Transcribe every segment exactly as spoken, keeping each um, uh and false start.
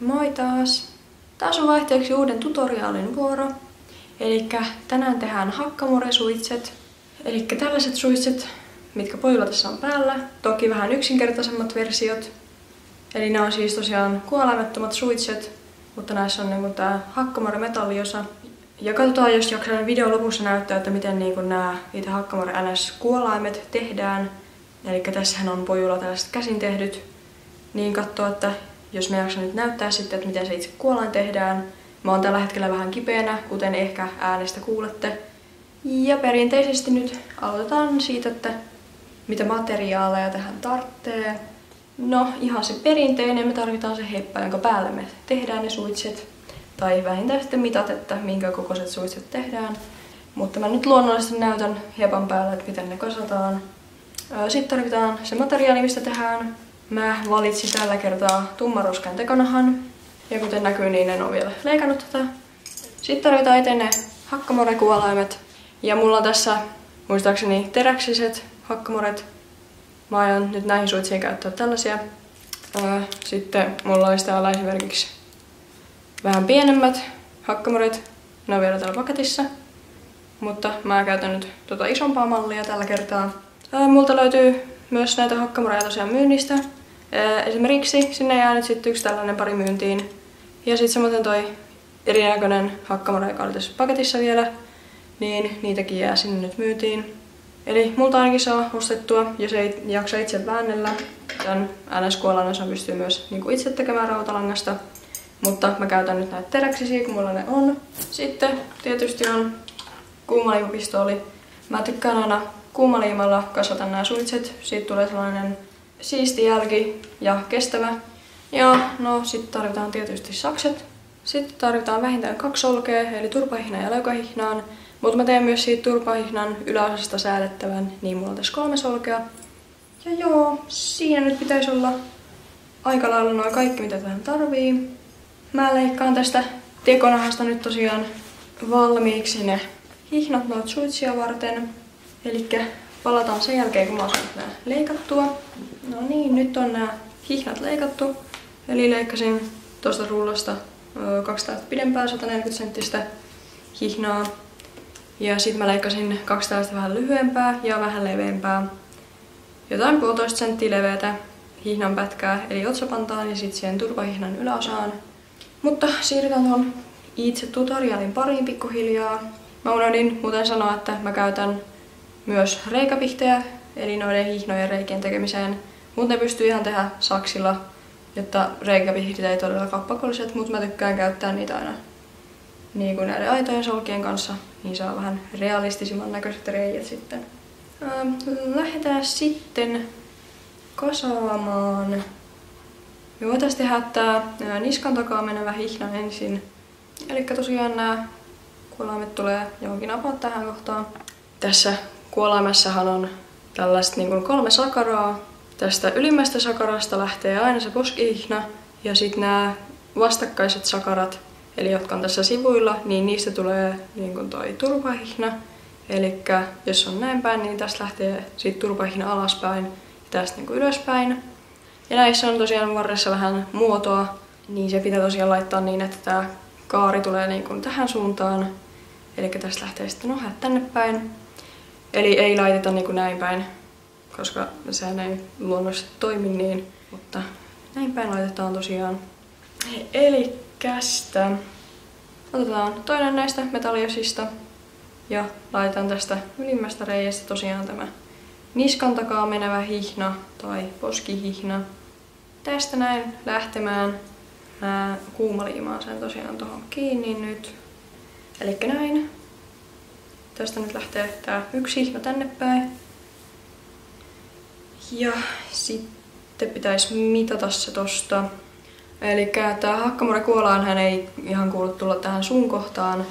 Moi taas! Taas on vaihteeksi uuden tutoriaalin vuoro. Eli tänään tehdään Hackamore suitset. Eli tällaiset suitset, mitkä pojilla tässä on päällä. Toki vähän yksinkertaisemmat versiot. Eli nämä on siis tosiaan kuolaimettomat suitset, mutta näissä on niinku tää Hackamore metalliosa. Ja katsotaan, jos jaksan videon lopussa näyttää, että miten niinku nämä itse Hackamore N S kuolaimet tehdään. Eli tässähän on pojilla tällaiset käsin tehdyt. Niin katsoa, että jos mä jaksan nyt näyttää sitten, että miten se itse kuolain tehdään. Mä oon tällä hetkellä vähän kipeänä, kuten ehkä äänestä kuulette. Ja perinteisesti nyt aloitetaan siitä, että mitä materiaaleja tähän tarvitsee. No ihan se perinteinen, me tarvitaan se heppä, jonka päälle me tehdään ne suitset. Tai vähintään sitten mitat, että minkä kokoiset suitset tehdään. Mutta mä nyt luonnollisesti näytän hepan päälle, että miten ne kasataan. Sitten tarvitaan se materiaali, mistä tehdään. Mä valitsin tällä kertaa tummaruskan tekonahan. Ja kuten näkyy, niin en ole vielä leikannut tätä. Sitten tarvitaan itse ne Hackamore-kuolaimet. Ja mulla on tässä muistaakseni teräksiset Hackamoret. Mä aion nyt näihin suitsiin käyttää tällaisia. Sitten mulla olisi täällä esimerkiksi vähän pienemmät Hackamoret. Ne on vielä täällä paketissa. Mutta mä käytän nyt tota isompaa mallia tällä kertaa. Multa löytyy myös näitä Hackamoreja tosiaan myynnistä. Esimerkiksi sinne jää nyt sitten yksi tällainen pari myyntiin. Ja sitten samoin toi erinäköinen Hackamore, joka oli tässä paketissa vielä. Niin niitäkin jää sinne nyt myyntiin. Eli multa ainakin saa ostettua, jos ei jaksa itse väännellä. Tän N S-kuolainen on pystyy myös niinku itse tekemään rautalangasta. Mutta mä käytän nyt näitä teräksisiä, kun mulla ne on. Sitten tietysti on kuumaliimapistooli. Mä tykkään aina kuumaliimalla kasata nämä suitset. Siitä tulee sellainen siisti jälki ja kestävä. Ja no sit tarvitaan tietysti sakset. Sitten tarvitaan vähintään kaksi solkea, eli turpahihna ja leukahihnaan. Mutta mä teen myös siitä turpahihnan yläosasta säädettävän, niin mulla on tässä kolme solkea. Ja joo, siinä nyt pitäisi olla aika lailla noin kaikki, mitä tähän tarvii. Mä leikkaan tästä tekonahasta nyt tosiaan valmiiksi ne hihnat noita suitsia varten. Elikkä palataan sen jälkeen, kun mä oon saanut nää leikattua. No niin, nyt on nämä hihnat leikattu. Eli leikkasin tuosta rullasta kaksi täyttä pidempää sata neljäkymmentä senttistä hihnaa. Ja sitten mä leikkasin kaksi täyttä vähän lyhyempää ja vähän leveämpää. Jotain puolitoista senttiä leveätä hihnan pätkää, eli otsapantaan ja sitten siihen turvahihnan yläosaan. Mutta siirrytään tuon itse tutoriaalin pariin pikkuhiljaa. Mä unohdin muuten sanoa, että mä käytän myös reikäpihtejä, eli noiden hihnojen reikien tekemiseen. Mutta ne pystyy ihan tehdä saksilla, jotta reikäpihtit ei todellakaan pakolliset, mutta mä tykkään käyttää niitä aina niin kuin näiden aitojen solkien kanssa, niin saa vähän realistisimman näköiset reijät sitten. Ähm, lähdetään sitten kasaamaan. Me voitais tehdä tää niskan takaa menevä hihna ensin. Elikkä tosiaan nämä kuolaimet tulee johonkin apaat tähän kohtaan. Tässä kuolaimessahan on tällaista niin kuin kolme sakaraa. Tästä ylimmästä sakarasta lähtee aina se poskihihna ja sitten nämä vastakkaiset sakarat, eli jotka on tässä sivuilla, niin niistä tulee niin kuin toi turpahihna. Eli jos on näin päin, niin tästä lähtee siitä turpahihna alaspäin ja tästä niin kuin ylöspäin. Ja näissä on tosiaan varressa vähän muotoa, niin se pitää tosiaan laittaa niin, että tämä kaari tulee niin kuin tähän suuntaan. Eli tästä lähtee sitten ohjat tänne päin. Eli ei laiteta niin kuin näin päin, koska sehän ei luonnollisesti toimi niin, mutta näin päin laitetaan tosiaan. Elikkästä otetaan toinen näistä metalliosista ja laitan tästä ylimmästä reiästä tosiaan tämä niskan takaa menevä hihna tai poskihihna. Tästä näin lähtemään. Mä kuumaliimaan sen tosiaan tuohon kiinni nyt. Elikkä näin. Tästä nyt lähtee tää yksi hihna tänne päin. Ja sitten pitäisi mitata se tosta. Elikkä tää Hackamore kuolaanhan ei ihan kuulu tulla tähän sun kohtaan,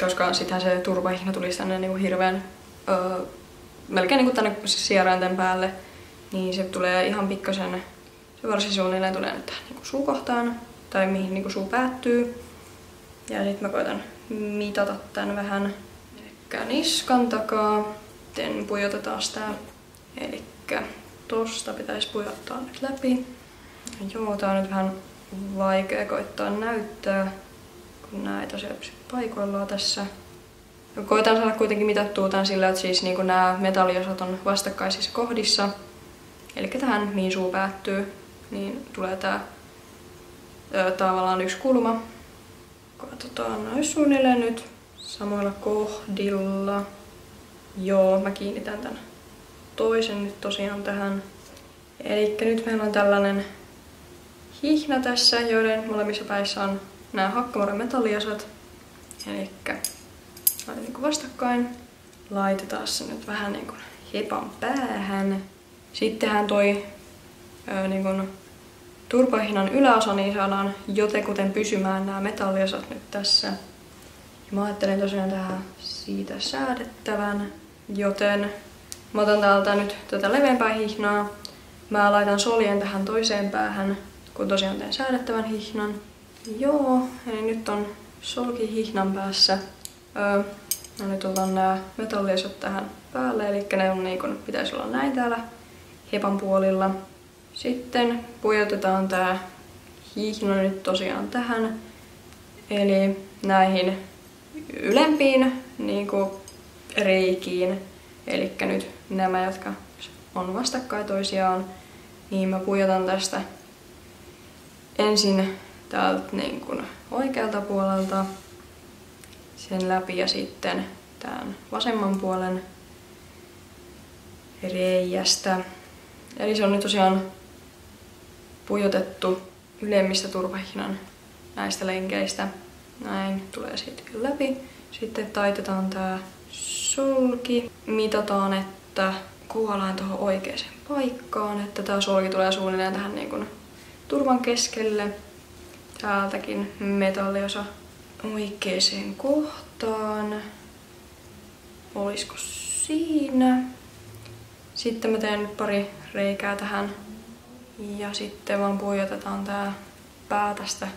koska sittenhän se turvahihna tulisi tänne niinku hirveän öö, melkein niinku tänne sierainten päälle. Niin se tulee ihan pikkasen, se varsisuunnilleen tulee nyt tähän niinku suukohtaan tai mihin niinku suu päättyy. Ja sitten mä koitan mitata tän vähän. Elikkä niskan takaa. Sitten pujotetaan tää. Elikkä tosta pitäisi pujottaa nyt läpi. Joo, tää on nyt vähän vaikea koittaa näyttää, kun näitä se pysyy paikoillaan tässä. Koitan saada kuitenkin mitattua tämän sillä, että siis niin kuin nämä metalliosat on vastakkaisissa kohdissa. Eli tähän, mihin suu päättyy, niin tulee tämä ö, tavallaan yksi kulma. Katsotaan noin suunnilleen nyt samoilla kohdilla. Joo, mä kiinnitän tämän toisen nyt tosiaan tähän. Eli nyt meillä on tällainen hihna tässä, joiden molemmissa päissä on nämä Hackamoren metalliosat. Eli niin vastakkain. Laitetaan se nyt vähän niin kuin hepan päähän. Sittenhän toi ö, niin kuin turpahihnan yläosa, niin saadaan jotenkuten pysymään nämä metalliosat nyt tässä. Ja mä ajattelen tosiaan tähän siitä säädettävän, joten mä otan täältä nyt tätä leveämpää hihnaa. Mä laitan soljen tähän toiseen päähän, kun tosiaan teen säädettävän hihnan. Joo, eli nyt on solki hihnan päässä. Öö, no nyt otan nämä metalliosat tähän päälle, eli ne on niin kuin, pitäisi olla näin täällä hepan puolilla. Sitten pujotetaan tää hihna nyt tosiaan tähän, eli näihin ylempiin niin kuin reikiin. Eli nyt nämä, jotka on vastakkain toisiaan, niin mä pujotan tästä ensin täältä niin kuin oikealta puolelta sen läpi ja sitten tämän vasemman puolen reiästä. Eli se on nyt tosiaan pujotettu ylemmistä turpahihnan näistä lenkeistä. Näin tulee siitä läpi. Sitten taitetaan tää solki. Mitataan, että kuvaillaan tuohon oikeaan paikkaan, että tää solki tulee suunnilleen tähän niin kuin turvan keskelle. Täältäkin metalliosa oikeaan kohtaan. Olisiko siinä? Sitten mä teen pari reikää tähän ja sitten vaan pujotetaan tää pää tästä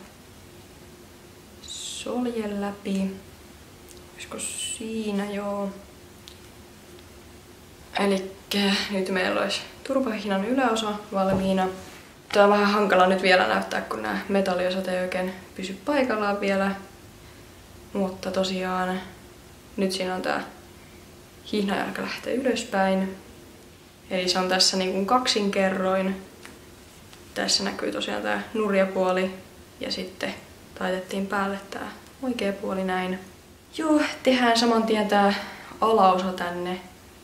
soljen läpi. Olisiko siinä? Joo. Elikkä nyt meillä olisi turpahihnan yläosa valmiina. Tää on vähän hankala nyt vielä näyttää, kun nämä metalliosat ei oikein pysy paikallaan vielä. Mutta tosiaan nyt siinä on tää hihnajalka lähtee ylöspäin. Eli se on tässä niin kuin kaksinkerroin. Tässä näkyy tosiaan tää nurjapuoli ja sitten taitettiin päälle tää oikea puoli näin. Joo, tehdään saman tien tää alaosa tänne,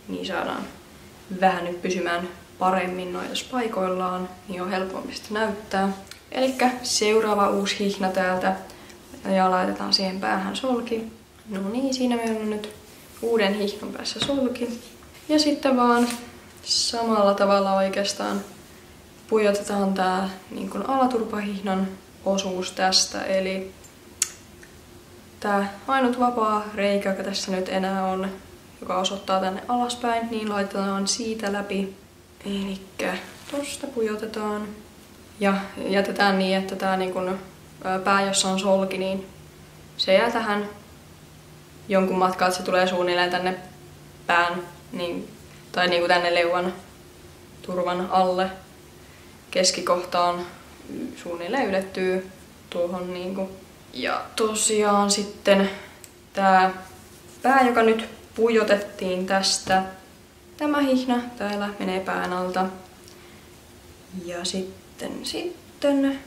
niin saadaan vähän nyt pysymään paremmin noita paikoillaan, niin on helpompi sitä näyttää. Elikkä seuraava uusi hihna täältä ja laitetaan siihen päähän solki. No niin, siinä meillä on nyt uuden hihnan päässä solki. Ja sitten vaan samalla tavalla oikeastaan pujotetaan tää niin kuin alaturpahihnan osuus tästä, eli tää ainut vapaa reikä, joka tässä nyt enää on, joka osoittaa tänne alaspäin, niin laitetaan siitä läpi. Elikkä tosta pujotetaan ja jätetään niin, että tää niin kun pää, jossa on solki, niin se jää tähän jonkun matkaa, että se tulee suunnilleen tänne pään niin tai niin kuin tänne leuan turvan alle keskikohtaan suunnilleen ylettyy tuohon niin kuin. Ja tosiaan sitten tää pää, joka nyt pujotettiin tästä, tämä hihna täällä menee pään alta. Ja sitten, sitten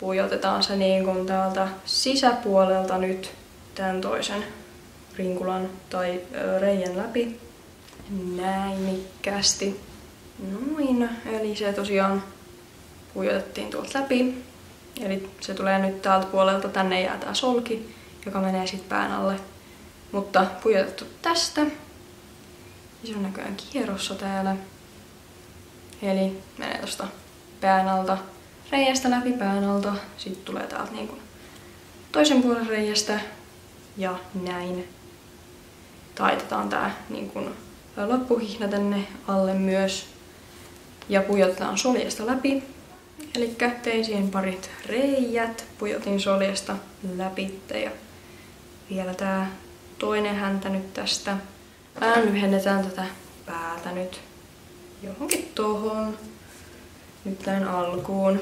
pujotetaan se niin kuin täältä sisäpuolelta nyt tämän toisen rinkulan tai reijän läpi. Näin mikästi. Noin. Eli se tosiaan pujotettiin tuolta läpi. Eli se tulee nyt täältä puolelta. Tänne jää tää solki, joka menee sitten pään alle. Mutta pujotettu tästä. Se on näköjään kierrossa täällä. Eli menee tosta pään alta reiästä läpi pään alta. Sitten tulee täältä niin kuin toisen puolen reiästä. Ja näin. Taitetaan tää niin kuin loppuhihna tänne alle myös ja pujotetaan soljesta läpi. Eli tein siihen parit reijät, pujotin soljesta läpi ja vielä tää toinen häntä nyt tästä. Vähän lyhennetään tätä päätä nyt johonkin tohon. Nyt näin alkuun.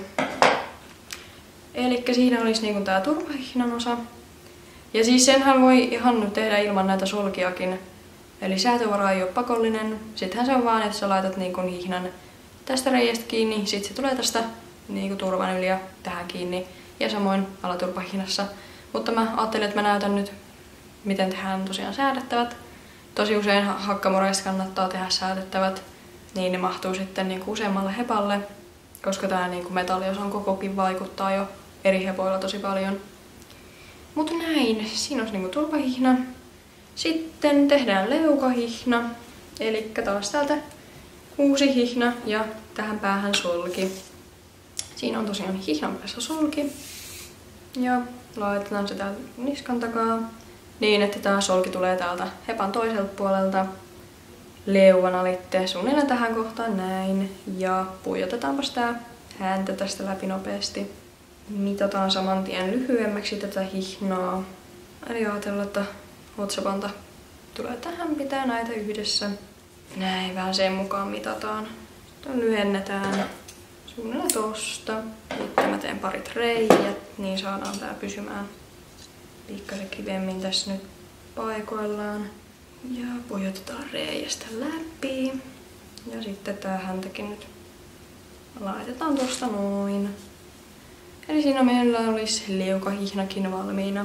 Eli siinä olisi niin kuin tämä turvahihnan osa. Ja siis senhän voi ihan nyt tehdä ilman näitä sulkiakin. Eli säätövara ei ole pakollinen. Sittenhän se on vaan, että sä laitat niin kuin hihnan tästä reiästä kiinni, sitten se tulee tästä niin kuin turvan yli ja tähän kiinni. Ja samoin alaturvahihnassa. Mutta mä ajattelin, että mä näytän nyt, miten tehdään tosiaan säädettävät. Tosi usein hakkamoreissa kannattaa tehdä säädettävät, niin ne mahtuu sitten niin kuin useammalle hepalle, koska tämä niin kuin metalliosan kokokin vaikuttaa jo eri hepoilla tosi paljon. Mutta näin, siinä olisi niin kuin turvahihna. Sitten tehdään leukahihna, eli taas täältä kuusi hihna ja tähän päähän sulki. Siinä on tosiaan hihnan päässä sulki. Ja laitetaan se täältä niskan takaa niin, että tämä solki tulee täältä hepan toiselta puolelta leuan alitte suunnilleen tähän kohtaan näin. Ja puijotetaanpas tää häntä tästä läpi nopeasti. Mitataan saman tien lyhyemmäksi tätä hihnaa. Eli ajatellaan, että otsapanta tulee tähän, pitää näitä yhdessä. Näin, vähän sen mukaan mitataan. Sitten lyhennetään suunnilleen tosta. Sitten mä teen parit reijät, niin saadaan tää pysymään pikkasen kivemmin tässä nyt paikoillaan. Ja pujotetaan reiästä läpi. Ja sitten tää häntäkin nyt laitetaan tosta noin. Eli siinä meillä olisi liukahihnakin valmiina.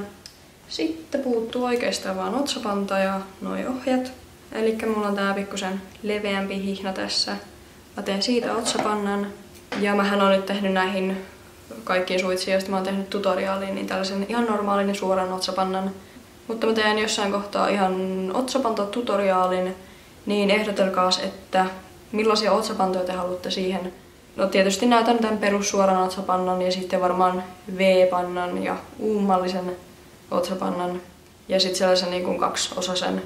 Sitten puuttuu oikeastaan vaan otsapanta ja noi ohjat. Eli mulla on tää pikkusen leveämpi hihna tässä. Mä teen siitä otsapannan. Ja mähän on nyt tehnyt näihin kaikkiin suitsiin, joista mä oon tehnyt tutoriaaliin, niin tällaisen ihan normaalin suoran otsapannan. Mutta mä teen jossain kohtaa ihan otsapantatutoriaalin, niin ehdotelkaas, että millaisia otsapantoja te haluatte siihen. No tietysti näytän tämän perussuoran otsapannan ja sitten varmaan V-pannan ja ummallisen otsapannan ja sitten sellaisen niin kuin kaksiosaisen.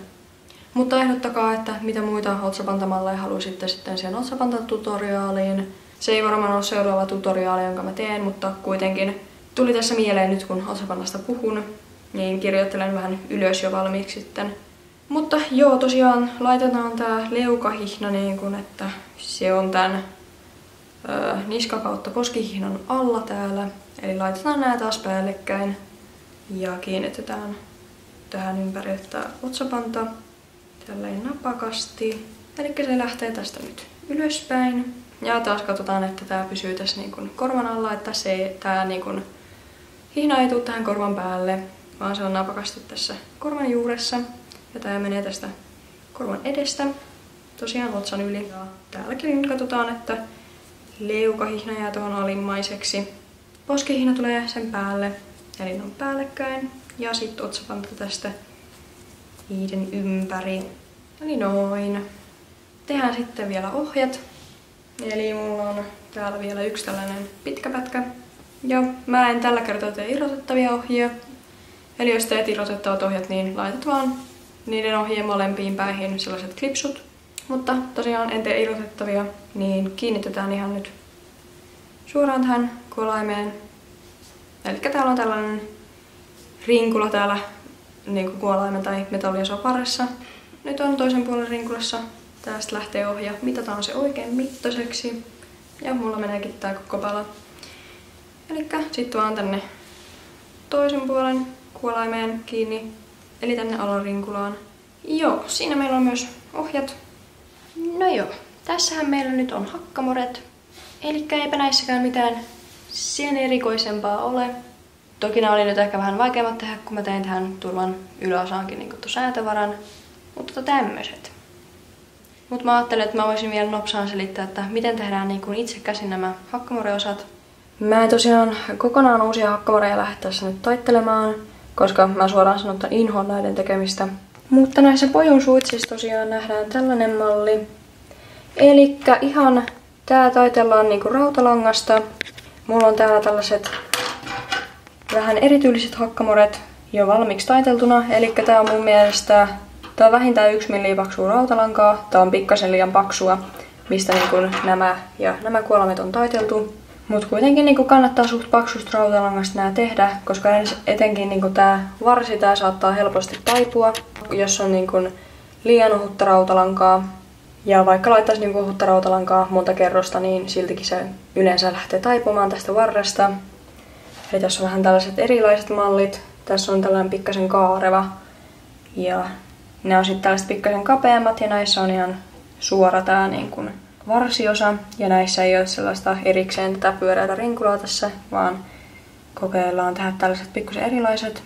Mutta ehdottakaa, että mitä muita otsapantamalleja haluaisitte sitten siihen otsapantatutoriaaliin. Se ei varmaan ole seuraava tutoriaali, jonka mä teen, mutta kuitenkin tuli tässä mieleen nyt, kun otsapannasta puhun, niin kirjoittelen vähän ylös jo valmiiksi sitten. Mutta joo, tosiaan laitetaan tää leukahihna niin kun, että se on tän ö, niska kautta poskihihnan alla täällä. Eli laitetaan nää taas päällekkäin ja kiinnitetään tähän ympärille tää otsapanta tälleen napakasti. Eli se lähtee tästä nyt ylöspäin. Ja taas katsotaan, että tämä pysyy tässä niin kuin korvan alla, että se, tämä niin kuin hihna ei tule tähän korvan päälle, vaan se on napakasti tässä korvan juuressa. Ja tämä menee tästä korvan edestä, tosiaan otsan yli. Ja täälläkin katsotaan, että leukahihna jää tuohon alimmaiseksi. Poskihihna tulee sen päälle, eli ne on päällekkäin. Ja sitten otsapanta tästä niiden ympäri. Eli noin. Tehdään sitten vielä ohjat. Eli mulla on täällä vielä yksi tällainen pitkä pätkä. Ja mä en tällä kertaa tee irrotettavia ohjia. Eli jos teet irrotettavat ohjat, niin laitat vaan niiden ohjien molempiin päihin sellaiset klipsut. Mutta tosiaan en tee irrotettavia, niin kiinnitetään ihan nyt suoraan tähän kolaimeen. Eli täällä on tällainen rinkula täällä niin kuin kolaimen tai metalliosaparressa. Nyt on toisen puolen rinkulassa. Tästä lähtee ohja. Mitataan se oikein mittaiseksi. Ja mulla meneekin tää koko pala. Elikkä sit vaan tänne toisen puolen kuolaimeen kiinni. Eli tänne alarinkulaan. Joo, siinä meillä on myös ohjat. No joo, tässähän meillä nyt on hakkamoret. Elikkä eipä näissäkään mitään sen erikoisempaa ole. Toki nämä oli nyt ehkä vähän vaikeammat tehdä, kun mä tein tähän turvan yläosaankin niin kuin säätövaran. Mutta tämmöiset. Mutta mä ajattelin, että mä voisin vielä nopsaan selittää, että miten tehdään niin kun itse käsin nämä hakkamoreosat. Mä en tosiaan kokonaan uusia hakkamoreja lähde tässä nyt taittelemaan, koska mä suoraan sanottuna inhoon näiden tekemistä. Mutta näissä pojun suitsissa tosiaan nähdään tällainen malli. Elikkä ihan tää taitellaan niinku rautalangasta. Mulla on täällä tällaiset vähän erityyliset hakkamoret jo valmiiksi taiteltuna. Elikkä tää on mun mielestä... Tämä on vähintään yksi millimetriä paksua rautalankaa. Tämä on pikkasen liian paksua, mistä niin kuin nämä ja nämä kuolamet on taiteltu. Mutta kuitenkin niin kuin kannattaa suht paksusta rautalangasta nämä tehdä, koska etenkin niin kuin tämä varsi tämä saattaa helposti taipua, jos on niin kuin liian ohutta rautalankaa. Ja vaikka laittaisi niin kuin ohutta rautalankaa monta kerrosta, niin siltikin se yleensä lähtee taipumaan tästä varresta. Ja tässä on vähän tällaiset erilaiset mallit. Tässä on tällainen pikkasen kaareva. Ja nämä on sitten tällaiset pikkasen kapeammat ja näissä on ihan suora tämä niin kuin varsiosa. Ja näissä ei ole sellaista erikseen tätä pyöreätä rinkulaa tässä, vaan kokeillaan tehdä tällaiset pikkusen erilaiset.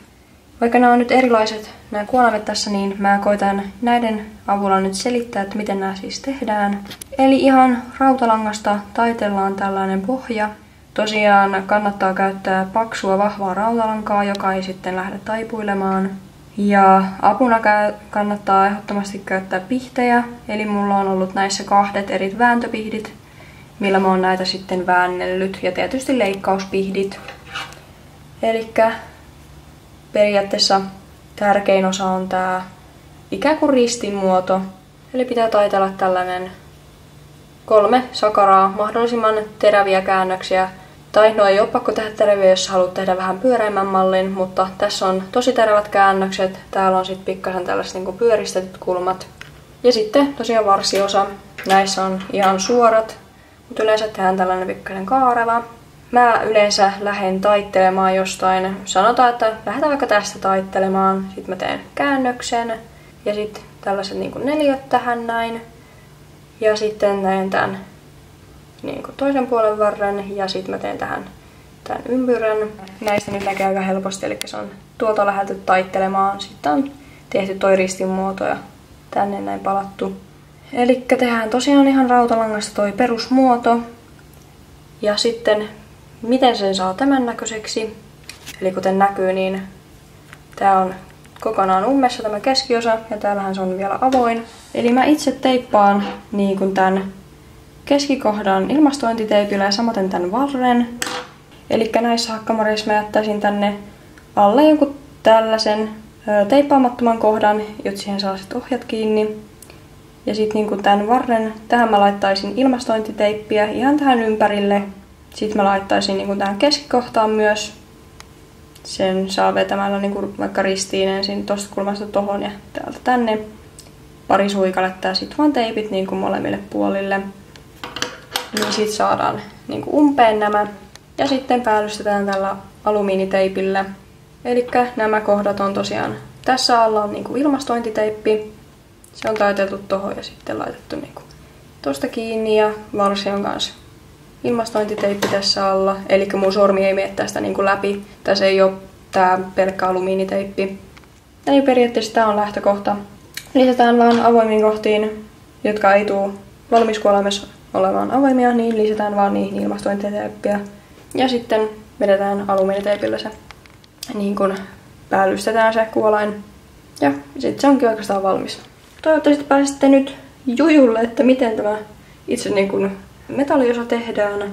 Vaikka nämä on nyt erilaiset, nämä kuolaimet tässä, niin mä koitan näiden avulla nyt selittää, että miten nämä siis tehdään. Eli ihan rautalangasta taitellaan tällainen pohja. Tosiaan kannattaa käyttää paksua, vahvaa rautalankaa, joka ei sitten lähde taipuilemaan. Ja apuna kannattaa ehdottomasti käyttää pihtejä. Eli mulla on ollut näissä kahdet eri vääntöpihdit, millä mä oon näitä sitten väännellyt. Ja tietysti leikkauspihdit. Elikkä periaatteessa tärkein osa on tää ikään kuin ristin muoto. Eli pitää taitella tällainen kolme sakaraa, mahdollisimman teräviä käännöksiä. Tai no ei ole pakko tehdä teräviä, jos haluat tehdä vähän pyöreämmän mallin, mutta tässä on tosi terävät käännökset. Täällä on sitten pikkasen tällaiset niinku pyöristetyt kulmat. Ja sitten tosiaan varsiosa. Näissä on ihan suorat, mutta yleensä tehdään tällainen pikkasen kaareva. Mä yleensä lähden taittelemaan jostain. Sanotaan, että lähdetään vaikka tästä taittelemaan. Sitten mä teen käännöksen. Ja sitten tällaiset niinku neliöt tähän näin. Ja sitten teen tämän niin kuin toisen puolen varren ja sitten mä teen tähän tämän ympyrän. Näistä nyt näkee aika helposti, eli se on tuolta lähdetty taittelemaan. Sitten on tehty toi ristin muoto ja tänne näin palattu. Eli tehdään tosiaan ihan rautalangasta toi perusmuoto. Ja sitten miten sen saa tämän näköiseksi. Eli kuten näkyy, niin tää on kokonaan ummessa tämä keskiosa ja täällähän se on vielä avoin. Eli mä itse teippaan niin kuin tämän keskikohdan ilmastointiteipillä ja samaten tämän varren. Eli näissä Hackamoreissa mä jättäisin tänne alle jonkun tällaisen teippaamattoman kohdan, jotta siihen saa sit ohjat kiinni. Ja sitten niin kuin tämän varren, tähän mä laittaisin ilmastointiteippiä ihan tähän ympärille. Sitten mä laittaisin niin kuin tähän keskikohtaan myös. Sen saa vetämällä niin kuin vaikka ristiin ensin tosta kulmasta tohon ja täältä tänne. Pari suikaletta ja sitten vaan teipit niin kuin molemmille puolille. Niin sit saadaan niin kuin umpeen nämä. Ja sitten päällystetään tällä alumiiniteipillä. Eli nämä kohdat on tosiaan, tässä alla on niin kuin ilmastointiteippi. Se on taiteltu tohon ja sitten laitettu niin kuin tosta kiinni ja varsi on kanssa ilmastointiteippi tässä alla. Eli mun sormi ei mene tästä niin kuin läpi. Tässä ei ole tää pelkkä alumiiniteippi. Eli periaatteessa tää on lähtökohta. Lisätään vaan avoimiin kohtiin, jotka ei tule valmiskuolaimessa olemaan avoimia, niin lisätään vaan niihin ilmastointiteippiä. Ja sitten vedetään alumiiniteipillä se, niin kun päällystetään se kuolain. Ja sitten se onkin oikeastaan valmis. Toivottavasti pääsette nyt jujulle, että miten tämä itse niin kun metalliosa tehdään.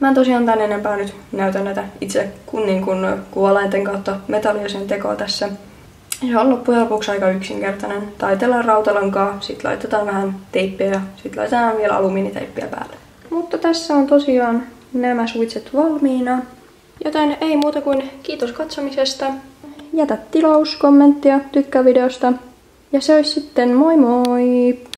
Mä en tosiaan tän enempää nyt näytän näitä itse kun, niin kun kuolainten kautta metalliosien tekoa tässä. Se on loppujen lopuksi aika yksinkertainen. Taitellaan rautalankaa, sit laitetaan vähän teippiä ja sit laitetaan vielä alumiiniteippiä päälle. Mutta tässä on tosiaan nämä suitset valmiina. Joten ei muuta kuin kiitos katsomisesta. Jätä tilaus, kommenttia, tykkää videosta. Ja se olisi sitten moi moi!